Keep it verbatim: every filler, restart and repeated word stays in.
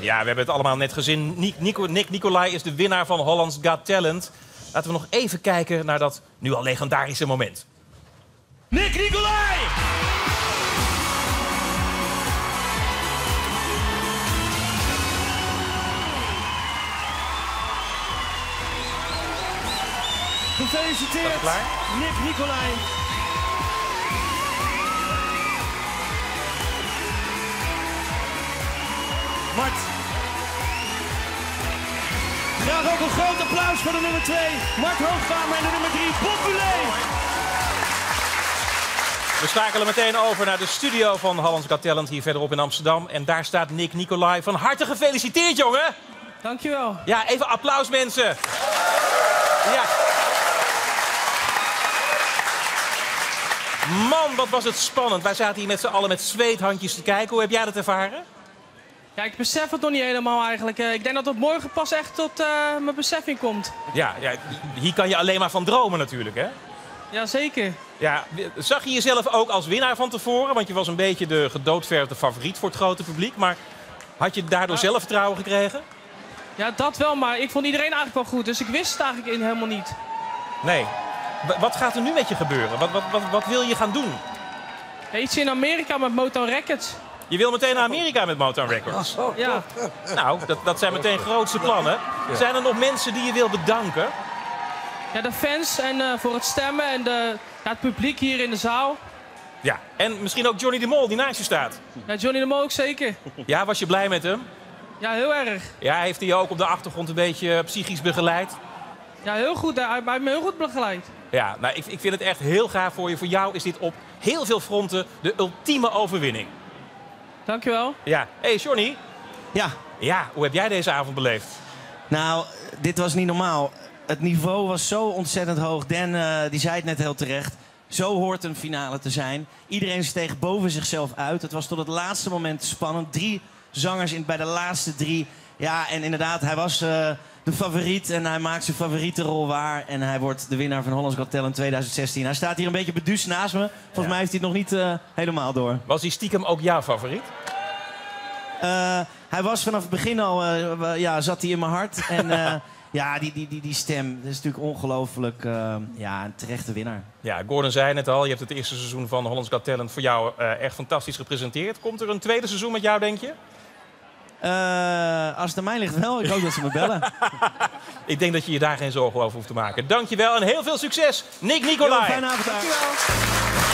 Ja, we hebben het allemaal net gezien. Nick, Nico, Nick Nicolai is de winnaar van Holland's Got Talent. Laten we nog even kijken naar dat nu al legendarische moment. Nick Nicolai! Gefeliciteerd, Nick Nicolai. Mart. Graag ook een groot applaus voor de nummer twee, Mark Hoogkamer, en de nummer drie, Populair. We schakelen meteen over naar de studio van Holland's Got Talent hier verderop in Amsterdam. En daar staat Nick Nicolai. Van harte gefeliciteerd, jongen! Dankjewel. Ja, even applaus, mensen. Ja. Man, wat was het spannend. Wij zaten hier met z'n allen met zweethandjes te kijken. Hoe heb jij dat ervaren? Ja, ik besef het nog niet helemaal eigenlijk. Ik denk dat het morgen pas echt tot uh, mijn beseffing komt. Ja, ja, hier kan je alleen maar van dromen natuurlijk, hè? Jazeker. Ja, zag je jezelf ook als winnaar van tevoren? Want je was een beetje de gedoodverfde favoriet voor het grote publiek. Maar had je daardoor ja. zelfvertrouwen gekregen? Ja, dat wel. Maar ik vond iedereen eigenlijk wel goed. Dus ik wist het eigenlijk in helemaal niet. Nee. W- wat gaat er nu met je gebeuren? Wat, wat, wat, wat wil je gaan doen? Ja, iets in Amerika met Motown Records. Je wil meteen naar Amerika met Motown Records? Oh, oh, ja. Nou, dat, dat zijn meteen grootste plannen. Ja. Zijn er nog mensen die je wil bedanken? Ja, de fans en uh, voor het stemmen en de, ja, het publiek hier in de zaal. Ja, en misschien ook Johnny De Mol die naast je staat. Ja, Johnny De Mol ook zeker. Ja, was je blij met hem? Ja, heel erg. Ja, heeft hij je ook op de achtergrond een beetje psychisch begeleid? Ja, heel goed. Hij heeft me heel goed begeleid. Ja, nou, ik, ik vind het echt heel gaaf voor je. Voor jou is dit op heel veel fronten de ultieme overwinning. Dankjewel. Ja. Hé, hey, Johnny. Ja. Ja, hoe heb jij deze avond beleefd? Nou, dit was niet normaal. Het niveau was zo ontzettend hoog. Dan uh, die zei het net heel terecht. Zo hoort een finale te zijn. Iedereen steeg boven zichzelf uit. Het was tot het laatste moment spannend. Drie zangers in, bij de laatste drie. Ja, en inderdaad, hij was uh, de favoriet. En hij maakt zijn favoriete rol waar. En hij wordt de winnaar van Holland's Got Talent tweeduizend zestien. Hij staat hier een beetje beduusd naast me. Volgens ja. mij heeft hij het nog niet uh, helemaal door. Was hij stiekem ook jouw favoriet? Uh, hij was vanaf het begin al... Uh, ja, zat hij in mijn hart. En... Uh, Ja, die, die, die, die stem. Dat is natuurlijk ongelooflijk uh, ja, een terechte winnaar. Ja, Gordon zei net al, je hebt het eerste seizoen van Holland's Got Talent voor jou uh, echt fantastisch gepresenteerd. Komt er een tweede seizoen met jou, denk je? Uh, als het aan mij ligt wel. Ik hoop dat ze me bellen. Ik denk dat je je daar geen zorgen over hoeft te maken. Dankjewel en heel veel succes, Nick Nicolai. Heel fijne avond. Dankjewel.